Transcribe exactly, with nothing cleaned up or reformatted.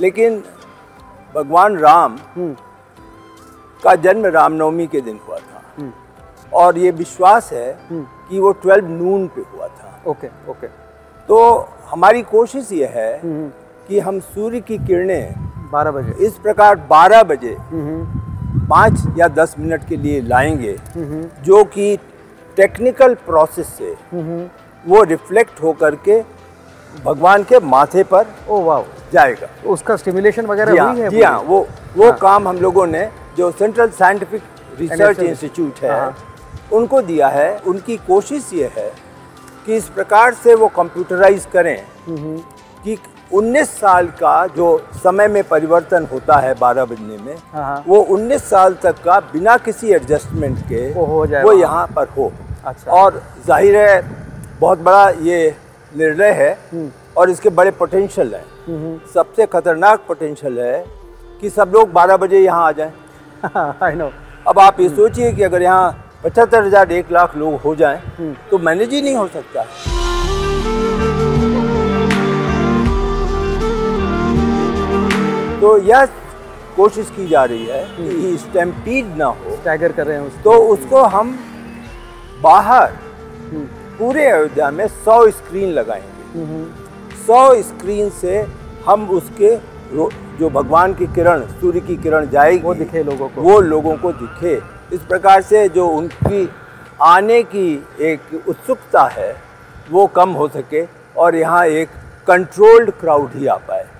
लेकिन भगवान राम का जन्म रामनवमी के दिन हुआ था और ये विश्वास है कि वो ट्वेल्व नून पे हुआ था। Okay okay. तो हमारी कोशिश ये है कि हम सूर्य की किरणें बारह बजे इस प्रकार बारह बजे पाँच या दस मिनट के लिए लाएंगे, जो कि टेक्निकल प्रोसेस से वो रिफ्लेक्ट होकर के भगवान के माथे पर ओ वाह जाएगा। उसका स्टिमुलेशन वगैरह हुई है? जी हाँ, वो वो हाँ। काम हम लोगों ने जो सेंट्रल साइंटिफिक रिसर्च इंस्टीट्यूट है हाँ। उनको दिया है। उनकी कोशिश ये है कि इस प्रकार से वो कंप्यूटराइज करें कि उन्नीस साल का जो समय में परिवर्तन होता है बारह बजने में हाँ। वो उन्नीस साल तक का बिना किसी एडजस्टमेंट के हो जाए, वो यहाँ पर हो। अच्छा। और जाहिर है बहुत बड़ा ये निर्णय है और इसके बड़े पोटेंशियल हैं। सबसे खतरनाक पोटेंशियल है कि सब लोग बारह बजे यहाँ आ जाएं। I know. अब आप ये सोचिए कि अगर यहाँ पचहत्तर हज़ार एक लाख लोग हो जाएं तो मैनेज ही नहीं हो सकता। तो यह कोशिश की जा रही है कि स्टैम्पीड ना हो, स्टैगर कर रहे हैं, तो उसको हम बाहर पूरे अयोध्या में सौ स्क्रीन लगाएंगे। सौ स्क्रीन से हम उसके जो भगवान की किरण, सूर्य की किरण जाएगी, वो दिखे लोगों को, वो लोगों को दिखे। इस प्रकार से जो उनकी आने की एक उत्सुकता है वो कम हो सके और यहाँ एक कंट्रोल्ड क्राउड ही आ पाए।